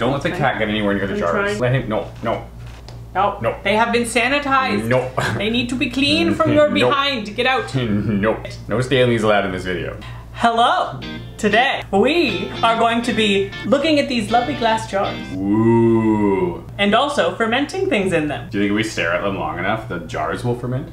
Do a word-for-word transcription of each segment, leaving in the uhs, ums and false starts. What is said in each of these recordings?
Don't let the cat get anywhere near the jars. Let him, no, no. No, no. They have been sanitized. No. They need to be clean from your behind. No. Get out. No. No Stanleys allowed in this video. Hello. Today, we are going to be looking at these lovely glass jars. Ooh. And also fermenting things in them. Do you think if we stare at them long enough, the jars will ferment?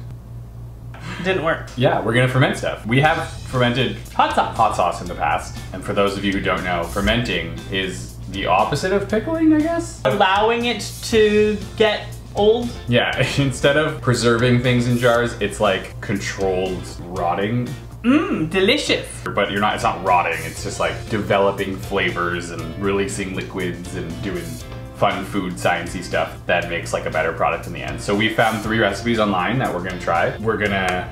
Didn't work. Yeah, we're gonna ferment stuff. We have fermented hot sauce. hot sauce in the past. And for those of you who don't know, fermenting is the opposite of pickling, I guess? Allowing it to get old? Yeah, instead of preserving things in jars, it's like controlled rotting. Mmm, delicious. But you're not, it's not rotting, it's just like developing flavors and releasing liquids and doing fun food, sciencey stuff that makes like a better product in the end. So we found three recipes online that we're gonna try. We're gonna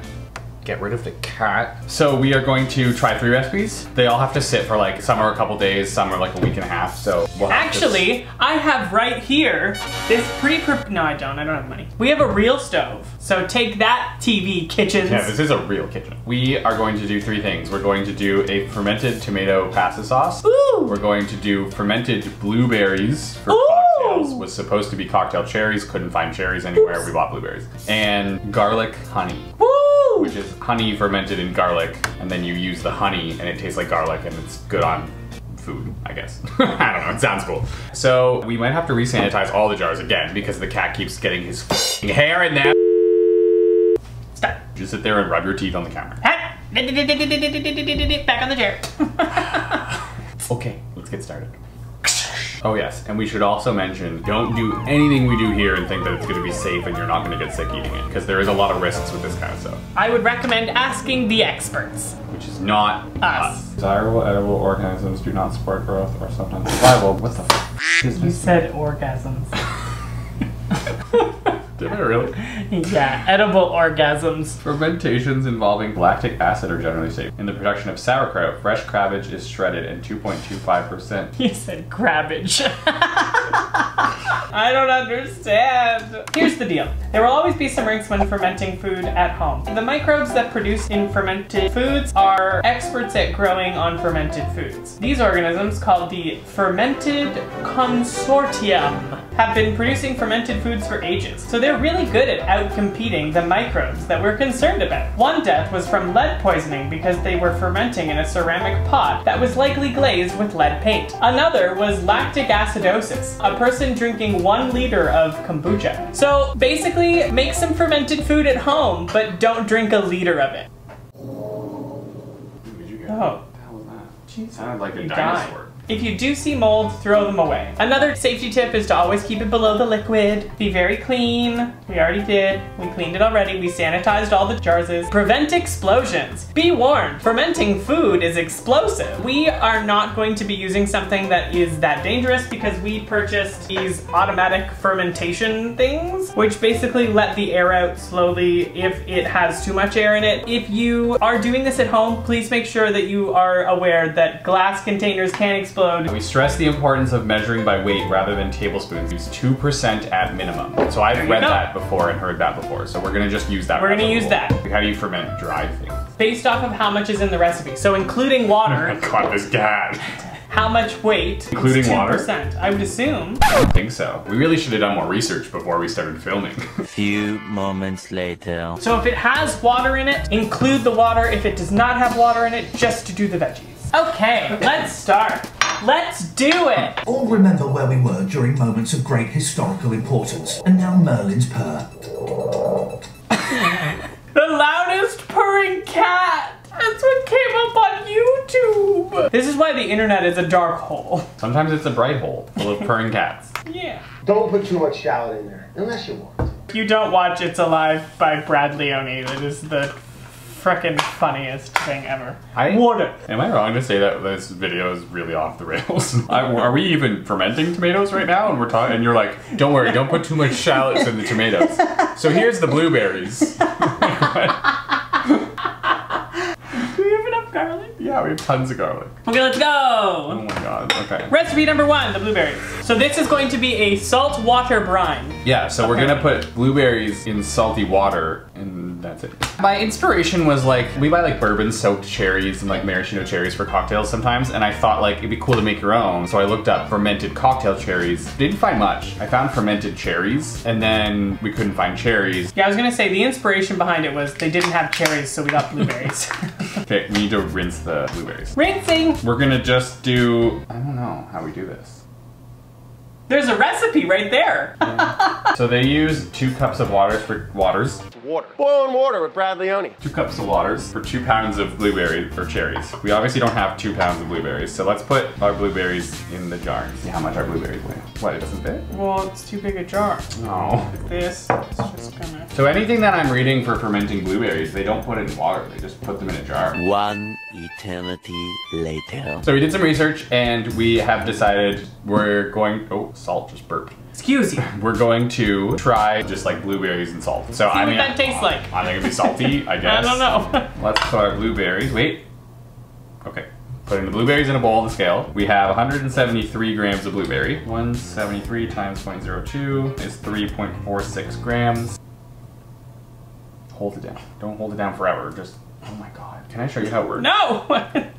get rid of the cat. So we are going to try three recipes. They all have to sit for like, some are a couple days, some are like a week and a half, so we'll have Actually, to... I have right here this pre prep no I don't, I don't have money. We have a real stove, so take that T V kitchens. Yeah, this is a real kitchen. We are going to do three things. We're going to do a fermented tomato pasta sauce. Ooh. We're going to do fermented blueberries for Ooh. cocktails. Was supposed to be cocktail cherries, couldn't find cherries anywhere, Oops. we bought blueberries. And garlic honey. Woo! Which is honey fermented in garlic, and then you use the honey and it tastes like garlic and it's good on food, I guess. I don't know, it sounds cool. So we might have to re-sanitize all the jars again because the cat keeps getting his f***ing hair in there. Stop. Just sit there and rub your teeth on the counter. Back on the chair. Okay, let's get started. Oh yes, and we should also mention, don't do anything we do here and think that it's gonna be safe and you're not gonna get sick eating it, because there is a lot of risks with this kind of stuff. I would recommend asking the experts. Which is not us. us. Desirable edible organisms do not support growth or sometimes survival. What the f is this? You said orgasms. Did I really? Yeah, edible orgasms. Fermentations involving lactic acid are generally safe. In the production of sauerkraut, fresh cabbage is shredded and two point two five percent. He said cabbage. I don't understand. Here's the deal. There will always be some risks when fermenting food at home. The microbes that produce in fermented foods are experts at growing on fermented foods. These organisms, called the fermented consortium, have been producing fermented foods for ages. So they're really good at outcompeting the microbes that we're concerned about. One death was from lead poisoning because they were fermenting in a ceramic pot that was likely glazed with lead paint. Another was lactic acidosis, a person drinking one liter of kombucha. So basically, make some fermented food at home, but don't drink a liter of it. What did you get? Oh. What the hell was that? Jesus. Sounded like a dinosaur. Died. If you do see mold, throw them away. Another safety tip is to always keep it below the liquid. Be very clean. We already did. We cleaned it already. We sanitized all the jars. Prevent explosions. Be warned, fermenting food is explosive. We are not going to be using something that is that dangerous because we purchased these automatic fermentation things, which basically let the air out slowly if it has too much air in it. If you are doing this at home, please make sure that you are aware that glass containers can explode. We stress the importance of measuring by weight rather than tablespoons. Use two percent at minimum. So I've read that before and heard that before. So we're gonna just use that. We're gonna use that. How do you ferment dry things? Based off of how much is in the recipe. So including water. I caught this cat. How much weight? Including two percent. Water? I would assume. I don't think so. We really should have done more research before we started filming. Few moments later. So if it has water in it, include the water. If it does not have water in it, just to do the veggies. Okay, let's start. Let's do it! All remember where we were during moments of great historical importance, and now Merlin's purr. The loudest purring cat! That's what came up on YouTube! This is why the internet is a dark hole. Sometimes it's a bright hole full of purring cats. Yeah. Don't put too much shallot in there, unless you want to. You don't watch It's Alive by Brad Leone, that is the frickin' funniest thing ever. I, Water. Am I wrong to say that this video is really off the rails? I, are we even fermenting tomatoes right now? And we're talking, and you're like, don't worry, don't put too much shallots in the tomatoes. So here's the blueberries. Do we have enough garlic? Yeah. Yeah, we have tons of garlic. Okay, let's go. Oh my God, okay. Recipe number one, the blueberries. So this is going to be a salt water brine. Yeah, so okay. we're gonna put blueberries in salty water and that's it. My inspiration was like, we buy like bourbon soaked cherries and like maraschino cherries for cocktails sometimes. And I thought like, it'd be cool to make your own. So I looked up fermented cocktail cherries. Didn't find much. I found fermented cherries and then we couldn't find cherries. Yeah, I was gonna say the inspiration behind it was they didn't have cherries, so we got blueberries. Okay, we need to rinse the blueberries. Rinsing! We're gonna just do, I don't know how we do this. There's a recipe right there. Yeah. So they use two cups of waters for waters. Water. Boiling water with Brad Leone. Two cups of waters for two pounds of blueberries or cherries. We obviously don't have two pounds of blueberries, so let's put our blueberries in the jar. See how much our blueberries weigh. What, it doesn't fit? Well, it's too big a jar. No. Like this, it's just gonna. So anything that I'm reading for fermenting blueberries, they don't put it in water. They just put them in a jar. One eternity later. So we did some research and we have decided we're going, oh. Salt just burped. Excuse you. We're going to try just like blueberries and salt. So I mean, what that tastes like. I think it'd be salty, I guess. I don't know. Let's put our blueberries. Wait. Okay. Putting the blueberries in a bowl on the scale. We have one hundred seventy-three grams of blueberry. one hundred seventy-three times zero point zero two is three point four six grams. Hold it down. Don't hold it down forever. Just. Oh my God. Can I show you how it works? No!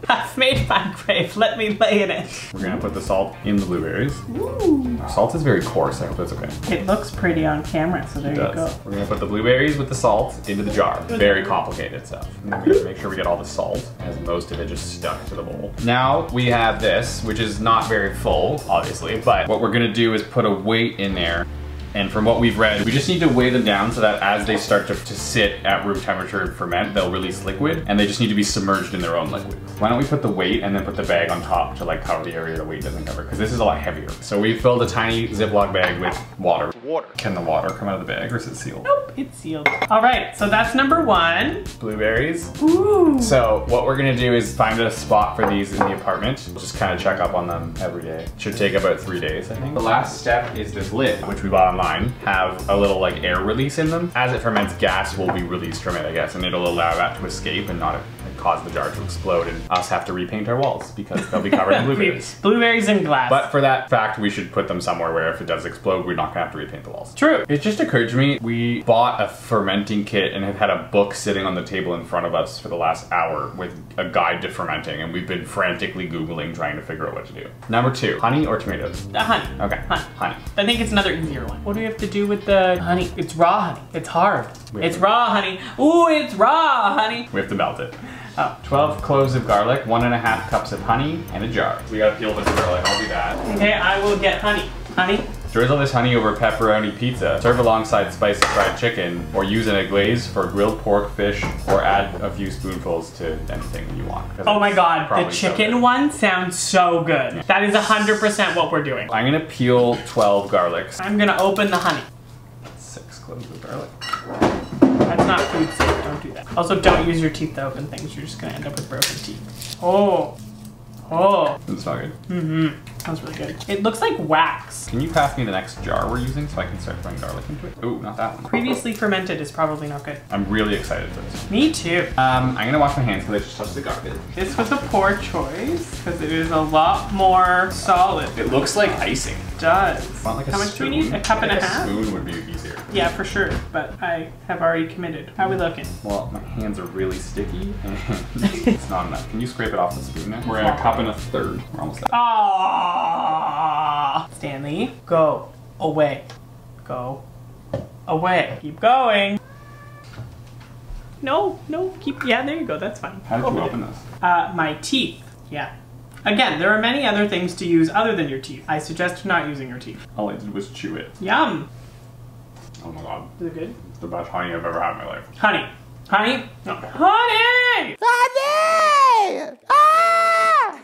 I've made my grave. Let me lay in it. We're gonna put the salt in the blueberries. Ooh. Salt is very coarse, I hope that's okay. It looks pretty on camera, so there you go. We're gonna put the blueberries with the salt into the jar. Very complicated stuff. And then we gotta make sure we get all the salt, as most of it just stuck to the bowl. Now we have this, which is not very full, obviously, but what we're gonna do is put a weight in there. And from what we've read, we just need to weigh them down so that as they start to, to sit at room temperature and ferment, they'll release liquid, and they just need to be submerged in their own liquid. Why don't we put the weight and then put the bag on top to like cover the area the weight doesn't cover, because this is a lot heavier. So we filled a tiny Ziploc bag with water. Water. Can the water come out of the bag or is it sealed? Nope, it's sealed. All right, so that's number one. Blueberries. Ooh. So what we're gonna do is find a spot for these in the apartment. We'll just kind of check up on them every day. Should take about three days, I think. The last step is this lid, which we bought online. Have a little like air release in them. As it ferments, gas will be released from it, I guess, and it'll allow that to escape and not cause the jar to explode and us have to repaint our walls because they'll be covered in blueberries. Blueberries and glass. But for that fact, we should put them somewhere where if it does explode, we're not gonna have to repaint the walls. True. It just occurred to me, we bought a fermenting kit and have had a book sitting on the table in front of us for the last hour with a guide to fermenting, and we've been frantically Googling trying to figure out what to do. Number two, honey or tomatoes? Uh, honey. Okay, honey. honey. I think it's another easier one. What do we have to do with the honey? It's raw honey. It's hard. It's raw honey. Ooh, it's raw honey. We have to melt it. Oh. twelve cloves of garlic, one and a half cups of honey, and a jar. We gotta peel this garlic, I'll do that. Okay, I will get honey. Honey? Drizzle this honey over pepperoni pizza. Serve alongside spicy fried chicken, or use in a glaze for grilled pork, fish, or add a few spoonfuls to anything you want. Oh my God, the chicken so one sounds so good. Yeah. That is one hundred percent what we're doing. I'm gonna peel twelve garlics. I'm gonna open the honey. Six cloves of garlic. That's not food safe, don't do that. Also, don't use your teeth to open things. You're just gonna end up with broken teeth. Oh, oh. That's not good. Mm-hmm, that was really good. It looks like wax. Can you pass me the next jar we're using so I can start throwing garlic into it? Ooh, not that one. Previously fermented is probably not good. I'm really excited for this. Me too. Um, I'm gonna wash my hands because I just touched the garbage. This was a poor choice because it is a lot more solid. It looks like icing. Does. Want like How much spoon? do we need? A cup and a half? A spoon would be easier. Yeah, for sure, but I have already committed. How are we looking? Well, my hands are really sticky and it's not enough. Can you scrape it off the spoon now? We're at a cup and a third. We're almost there. Aww. Stanley, go away. Go away. Keep going. No, no, keep, yeah, there you go, that's fine. How did you open this? Uh, my teeth, yeah. Again, there are many other things to use other than your teeth. I suggest not using your teeth. All I did was chew it. Yum. Oh my God. Is it good? It's the best honey I've ever had in my life. Honey. Honey? No. Honey! Honey! Ah!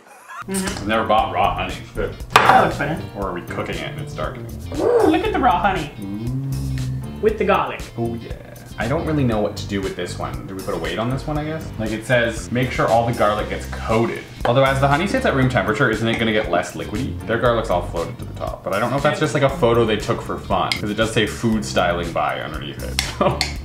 Mm-hmm. I've never bought raw honey. Good. That looks better. Or are we cooking it and it's darkening? Ooh, look at the raw honey. Ooh. With the garlic. Oh yeah. I don't really know what to do with this one. Do we put a weight on this one, I guess? Like it says, make sure all the garlic gets coated. Although as the honey sits at room temperature, isn't it gonna get less liquidy? Their garlic's all floated to the top, but I don't know if that's just like a photo they took for fun, because it does say food styling by underneath it.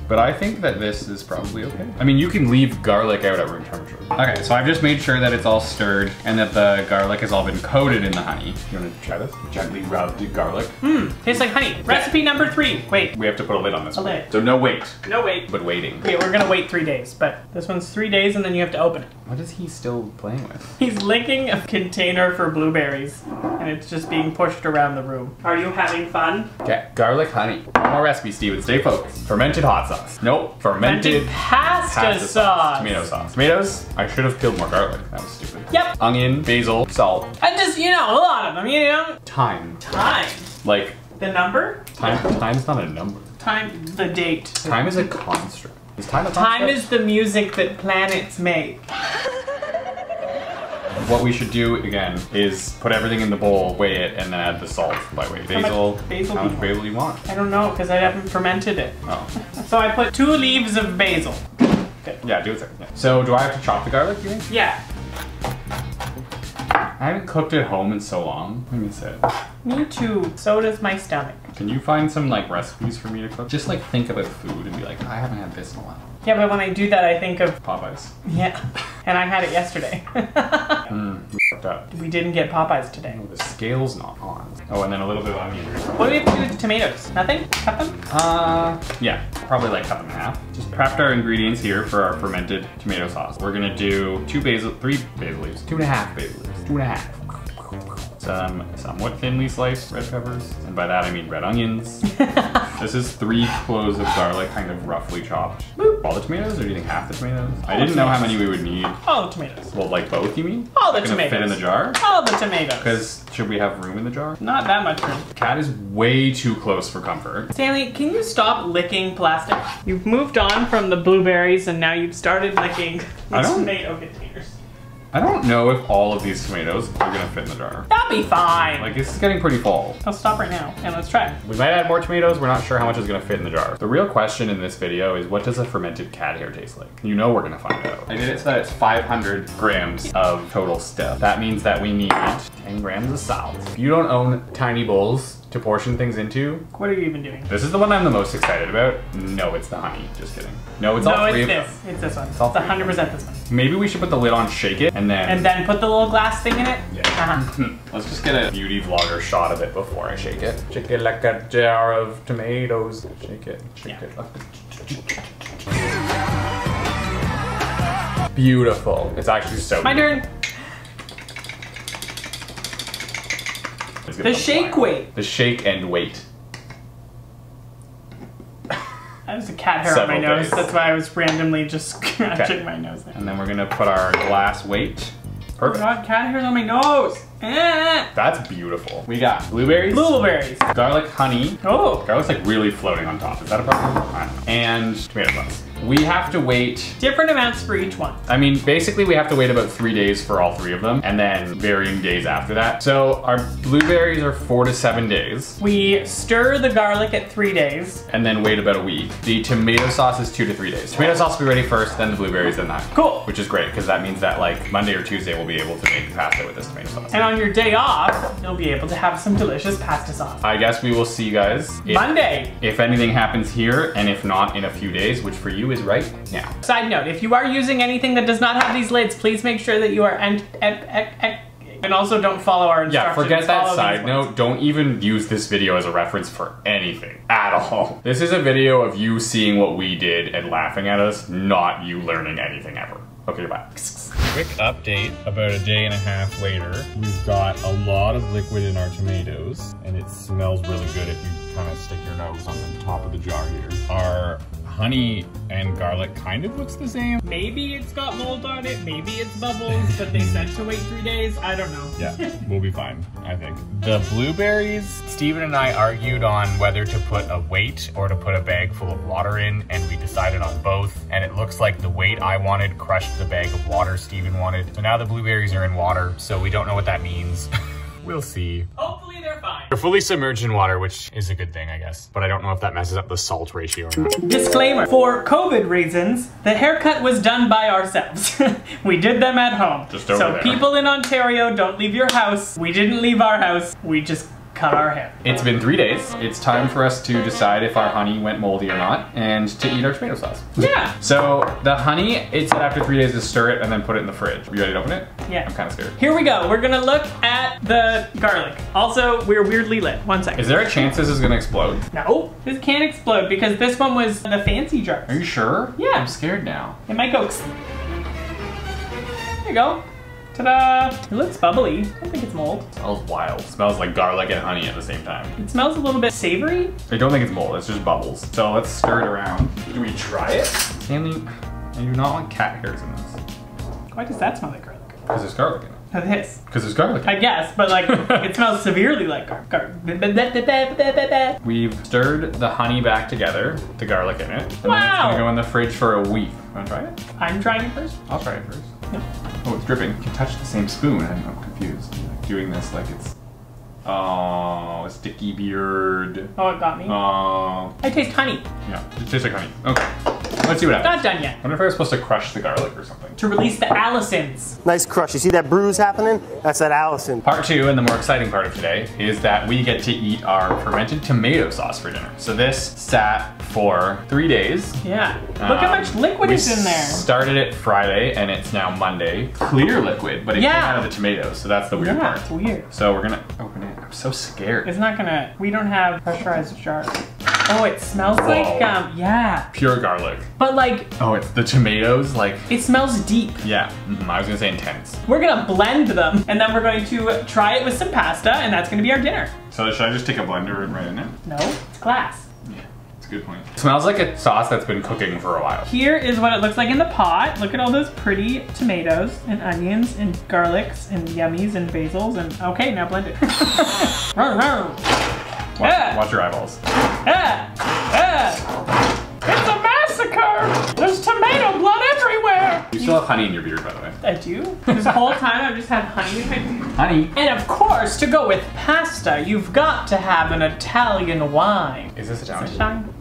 but I think that this is probably okay. I mean, you can leave garlic out at room temperature. Okay, so I've just made sure that it's all stirred and that the garlic has all been coated in the honey. You wanna try this? Gently rub the garlic. Mmm, tastes like honey. Recipe number three. Wait. We have to put a lid on this a one. Lid. So no wait. No wait. But waiting. Okay, we're gonna wait three days, but this one's three days and then you have to open it. What is he still playing with? He's licking a container for blueberries and it's just being pushed around the room. Are you having fun? Okay, garlic honey. One more recipe, Stephen, stay focused. Fermented hot sauce. Nope, fermented, fermented pasta, pasta sauce. sauce. Tomato sauce. Tomatoes, I should have peeled more garlic. That was stupid. Yep. Onion, basil, salt. And just, you know, a lot of them, you know? Time. Time. Like. The number? Time, time's not a number. Time, the date. Time is a construct. Is time a construct? Time is the music that planets make. What we should do, again, is put everything in the bowl, weigh it, and then add the salt by weight. Basil, how much basil, how much basil do you want? I don't know, because I haven't fermented it. Oh. So I put two leaves of basil. Okay. Yeah, do it there. Yeah. So do I have to chop the garlic, you think? Yeah. I haven't cooked at home in so long. Let me sit. Me too. So does my stomach. Can you find some like recipes for me to cook? Just like think about food and be like, I haven't had this in a while. Yeah, but when I do that, I think of Popeyes. Yeah. And I had it yesterday. mm, we fucked up. We didn't get Popeyes today. No, the scale's not on. Oh, and then a little bit of onion. What do we have to do with the tomatoes? Nothing? Cut them? Uh, yeah. Probably like cut them in half. Just prepped our ingredients here for our fermented tomato sauce. We're gonna do two basil, three basil leaves. Two and a half basil leaves. Two and a half. Some somewhat thinly sliced red peppers. And by that I mean red onions. This is three cloves of garlic, kind of roughly chopped. Boop. All the tomatoes, or do you think half the tomatoes? All I didn't tomatoes. know how many we would need. All the tomatoes. Well, like both, you mean? All the tomatoes. Fit in the jar? All the tomatoes. Because should we have room in the jar? Not that much room. Cat is way too close for comfort. Stanley, can you stop licking plastic? You've moved on from the blueberries, and now you've started licking the tomato containers. I don't know if all of these tomatoes are gonna fit in the jar. That'll be fine. Like, this is getting pretty full. I'll stop right now and let's try. We might add more tomatoes. We're not sure how much is gonna fit in the jar. The real question in this video is, what does a fermented cat hair taste like? You know we're gonna find out. I did it so that it's five hundred grams of total stuff. That means that we need ten grams of salt. If you don't own tiny bowls to portion things into. What are you even doing? This is the one I'm the most excited about. No, it's the honey. Just kidding. No, it's no, all three of them. No, it's this. It's this one. It's all one hundred percent this one. Maybe we should put the lid on, shake it, and then... And then put the little glass thing in it? Yeah. Uh-huh. Let's just get a beauty vlogger shot of it before I shake it. Shake it like a jar of tomatoes. Shake it. Shake yeah. it like a... Beautiful. It's actually so My beautiful. turn. The shake line. weight. The shake and weight. That was a cat hair Several on my nose. Days. That's why I was randomly just scratching okay. my nose. There. And then we're gonna put our glass weight. Perfect. Oh God, cat hair's on my nose. That's beautiful. We got blueberries. Blueberries. Garlic honey. Oh. Garlic's like really floating on top. Is that a problem? I don't know. And tomato sauce. We have to wait. Different amounts for each one. I mean, basically we have to wait about three days for all three of them and then varying days after that. So our blueberries are four to seven days. We stir the garlic at three days. And then wait about a week. The tomato sauce is two to three days. Tomato sauce will be ready first, then the blueberries, then that. Cool. Which is great, because that means that like Monday or Tuesday we'll be able to make the pasta with this tomato sauce. And on your day off, you'll be able to have some delicious pasta sauce. I guess we will see you guys if, Monday. If anything happens here, and if not, in a few days, which for you is right now. Side note, if you are using anything that does not have these lids, please make sure that you are and and and and also don't follow our instructions. Yeah, forget that side note. Don't even use this video as a reference for anything at all. This is a video of you seeing what we did and laughing at us, not you learning anything ever. Okay, bye. Quick update, about a day and a half later, we've got a lot of liquid in our tomatoes, and it smells really good if you kind of stick your nose on the top of the jar here. Our honey and garlic kind of looks the same. Maybe it's got mold on it, maybe it's bubbles, but they said to wait three days, I don't know. Yeah, we'll be fine, I think. The blueberries, Stephen and I argued on whether to put a weight or to put a bag full of water in, and we decided on both, and it looks like the weight I wanted crushed the bag of water Stephen wanted. So now the blueberries are in water, so we don't know what that means. We'll see. Hopefully they're fine. They're fully submerged in water, which is a good thing, I guess. But I don't know if that messes up the salt ratio or not. Disclaimer, for COVID reasons, the haircut was done by ourselves. We did them at home. Just over So there. People in Ontario, don't leave your house. We didn't leave our house. We just cut our hair. It's been three days. It's time for us to decide if our honey went moldy or not and to eat our tomato sauce. Yeah. So the honey, it said after three days to stir it and then put it in the fridge. Are you ready to open it? Yeah. I'm kind of scared. Here we go. We're gonna look at the garlic. Also, we're weirdly lit. One second. Is there a chance this is gonna explode? No, this can't explode because this one was the fancy jar. Are you sure? Yeah. I'm scared now. It might go. There you go. Ta-da! It looks bubbly. I don't think it's mold. It smells wild. It smells like garlic and honey at the same time. It smells a little bit savory. I don't think it's mold. It's just bubbles. So let's stir it around. Do we try it? Stanley, I do not want cat hairs in this. Why does that smell like garlic? Because there's garlic in it. No, this. Because there's garlic in it. I guess, but like, it smells severely like garlic. We've stirred the honey back together, the garlic in it. And wow! Then it's gonna go in the fridge for a week. Wanna try it? I'm trying it first. I'll try it first. No. Oh, it's dripping. You can touch the same spoon. I'm, I'm confused. I'm like doing this like it's... Oh, a sticky beard. Oh, it got me. Oh. I taste honey. Yeah, it tastes like honey. Okay, let's see what happens. Not done yet. I wonder if I was supposed to crush the garlic or something. To release the allicins. Nice crush. You see that bruise happening? That's that allicin. Part two, and the more exciting part of today, is that we get to eat our fermented tomato sauce for dinner. So this sat for three days. Yeah. Um, Look how much liquid is in there. Started it Friday and it's now Monday. Clear liquid, but it yeah. came out of the tomatoes, so that's the weird yeah, part. It's weird. So we're gonna open it. I'm so scared. It's not gonna. We don't have pressurized jars. Oh, it smells Whoa. like um, yeah. Pure garlic. But like. Oh, it's the tomatoes, like. It smells deep. Yeah. Mm-hmm. I was gonna say intense. We're gonna blend them, and then we're going to try it with some pasta, and that's gonna be our dinner. So should I just take a blender and right in it? No, it's glass. Good point. It smells like a sauce that's been cooking for a while. Here is what it looks like in the pot. Look at all those pretty tomatoes and onions and garlics and yummies and basils and okay, now blend it. watch, yeah. watch your eyeballs. Yeah. Yeah. It's a massacre! There's tomato blood everywhere! You still have honey in your beard, by the way. I do? This whole time I've just had honey in my beard. Honey. And of course, to go with pasta, you've got to have an Italian wine. Is this Italian? Is this Italian?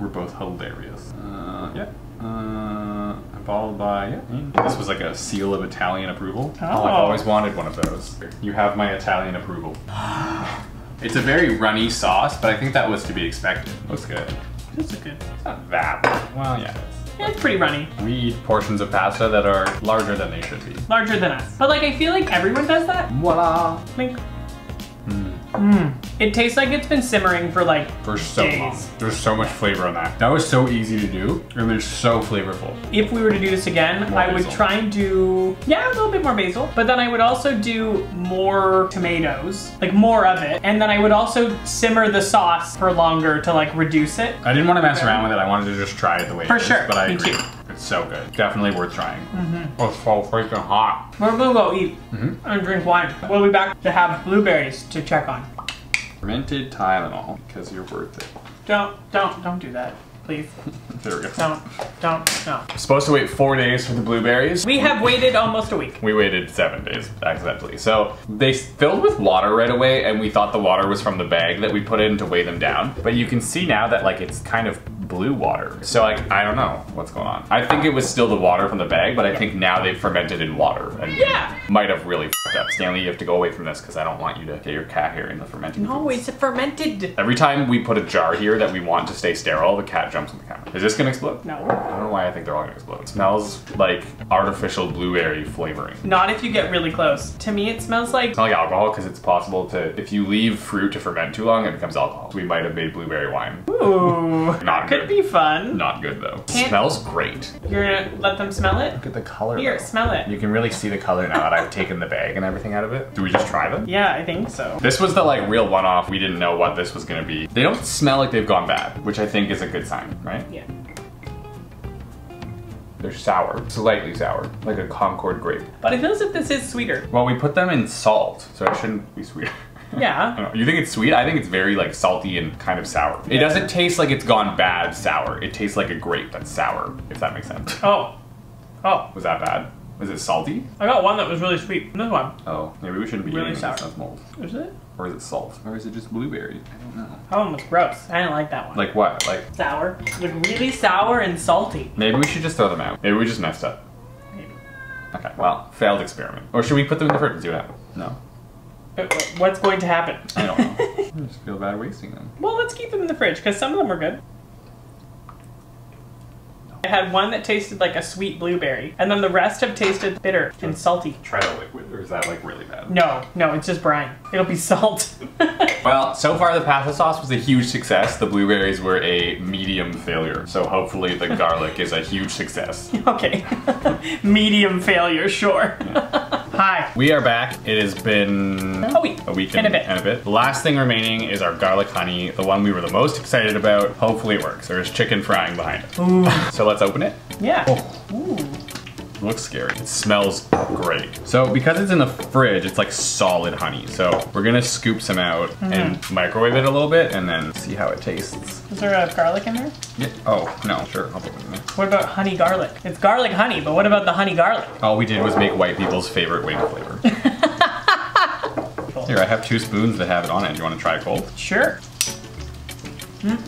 We're both hilarious. Uh, yeah. Uh, followed by, yeah. This was like a seal of Italian approval. Oh. I've always wanted one of those. You have my Italian approval. It's a very runny sauce, but I think that was to be expected. Looks good. It's good. It's not that bad. Well, yeah, it is. Yeah, it's pretty runny. We eat portions of pasta that are larger than they should be. Larger than us. But like, I feel like everyone does that. Voila. Blink. Mmm. Mm. It tastes like it's been simmering for like For so days. long. There's so much flavor on that. That was so easy to do, and they're so flavorful. If we were to do this again, more I basil. would try and do, yeah, a little bit more basil, but then I would also do more tomatoes, like more of it. And then I would also simmer the sauce for longer to like reduce it. I didn't want to mess around with it. I wanted to just try it the way for it is, sure. but I Me agree. Too. It's so good. Definitely worth trying. Mm-hmm. Oh, it's so freaking hot. We're gonna go eat mm-hmm. and drink wine. We'll be back to have blueberries to check on. Fermented Tylenol, because you're worth it. Don't, don't, don't do that, please. There we go. Don't, don't, no. We're supposed to wait four days for the blueberries. We have waited almost a week. We waited seven days, accidentally. So they filled with water right away, and we thought the water was from the bag that we put in to weigh them down. But you can see now that like it's kind of blue water. So like, I don't know what's going on. I think it was still the water from the bag, but I think now they've fermented in water. And yeah. Might have really f***ed up. Stanley, you have to go away from this because I don't want you to get your cat hair in the fermented. No, foods. It's fermented. Every time we put a jar here that we want to stay sterile, the cat jumps on the counter. Is this gonna explode? No. I don't know why I think they're all gonna explode. It smells like artificial blueberry flavoring. Not if you get really close. To me, it smells like- It's not like alcohol because it's possible to, if you leave fruit to ferment too long, it becomes alcohol. We might have made blueberry wine. Ooh. Not good. Could be fun. Not good though. Can't. Smells great. You're gonna let them smell it? Look at the color. Here, though. Smell it. You can really see the color now that I've taken the bag and everything out of it. Do we just try them? Yeah, I think so. This was the like real one-off. We didn't know what this was gonna be. They don't smell like they've gone bad, which I think is a good sign, right? Yeah. They're sour, slightly sour, like a Concord grape. But I feel as if this is sweeter. Well, we put them in salt, so it shouldn't be sweeter. Yeah. You think it's sweet? I think it's very like salty and kind of sour. It doesn't taste like it's gone bad sour. It tastes like a grape that's sour, if that makes sense. Oh. Oh. Was that bad? Was it salty? I got one that was really sweet. This one. Oh, maybe we shouldn't be really eating sour. That's mold. Is it? Or is it salt? Or is it just blueberry? I don't know. That one was gross. I didn't like that one. Like what? Like sour. Like really sour and salty. Maybe we should just throw them out. Maybe we just messed up. Maybe. Okay. Well, failed experiment. Or should we put them in the fridge and see what happens? No. What's going to happen? I don't know. I just feel bad wasting them. Well, let's keep them in the fridge because some of them are good. I had one that tasted like a sweet blueberry, and then the rest have tasted bitter and salty. Try to liquid, or is that like really bad? No, no, it's just brine. It'll be salt. Well, so far the pasta sauce was a huge success. The blueberries were a medium failure. So hopefully the garlic is a huge success. Okay. Medium failure, sure. Yeah. Hi. We are back. It has been a week, a week and, and, a bit. and a bit. The last thing remaining is our garlic honey, the one we were the most excited about. Hopefully it works. There's chicken frying behind it. Ooh. So let's open it. Yeah. Oh. Ooh. Looks scary. It smells great. So because it's in the fridge, it's like solid honey. So we're gonna scoop some out mm-hmm. and microwave it a little bit and then see how it tastes. Is there a garlic in there? Yeah. Oh, no, sure, I'll put it in there. What about honey garlic? It's garlic honey, but what about the honey garlic? All we did was make white people's favorite wing flavor. Here, I have two spoons that have it on it. Do you wanna try it cold? Sure. Mm.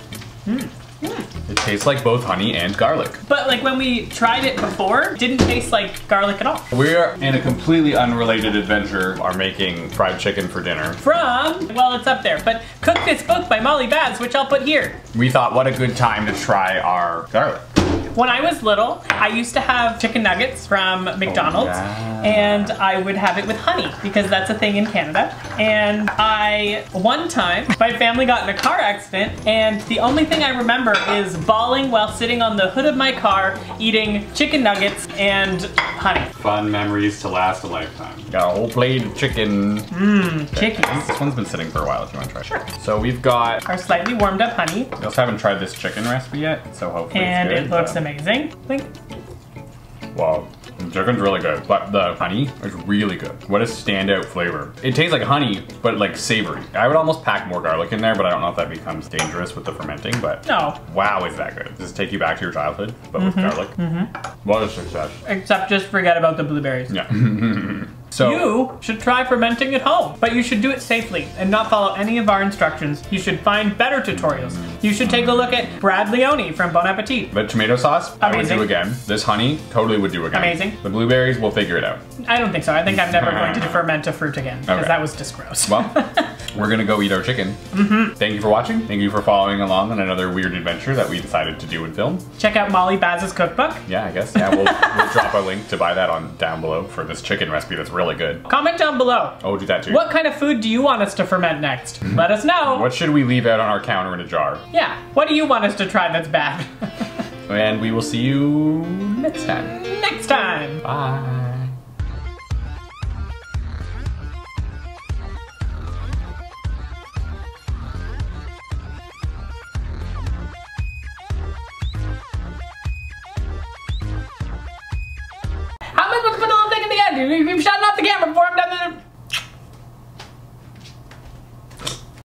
Mm. Mm. It tastes like both honey and garlic. But like when we tried it before, it didn't taste like garlic at all. We're in a completely unrelated adventure, are making fried chicken for dinner. From, well it's up there, but Cook This Book by Molly Baz, which I'll put here. We thought what a good time to try our garlic. When I was little, I used to have chicken nuggets from McDonald's, oh, yeah. and I would have it with honey, because that's a thing in Canada. And I, one time, my family got in a car accident, and the only thing I remember is bawling while sitting on the hood of my car, eating chicken nuggets and honey. Fun memories to last a lifetime. Got a whole plate of chicken. Mmm, okay. Chickies. This one's been sitting for a while if you want to try it. Sure. So we've got our slightly warmed up honey. We also haven't tried this chicken recipe yet, so hopefully and it's good. And it looks amazing. Amazing. Think. Wow, the chicken's really good, but the honey is really good. What a standout flavor. It tastes like honey, but like savory. I would almost pack more garlic in there, but I don't know if that becomes dangerous with the fermenting, but no. Wow, is that good. Does it take you back to your childhood, but mm-hmm. with garlic? Mm-hmm. What a success. Except just forget about the blueberries. Yeah. So, you should try fermenting at home, but you should do it safely and not follow any of our instructions. You should find better tutorials. You should take a look at Brad Leone from Bon Appetit. The tomato sauce, amazing. I would do again. This honey, totally would do again. Amazing. The blueberries, we'll figure it out. I don't think so. I think I'm never going to ferment a fruit again because okay. that was just gross. Well, we're gonna go eat our chicken. Mm-hmm. Thank you for watching. Thank you for following along on another weird adventure that we decided to do in film. Check out Molly Baz's cookbook. Yeah, I guess. Yeah, we'll, we'll drop a link to buy that on down below for this chicken recipe that's really good. Comment down below. Oh, do that too. What kind of food do you want us to ferment next? Let us know. What should we leave out on our counter in a jar? Yeah. What do you want us to try that's bad? And we will see you next time. Next time. Bye. You've shut off the camera before I'm done.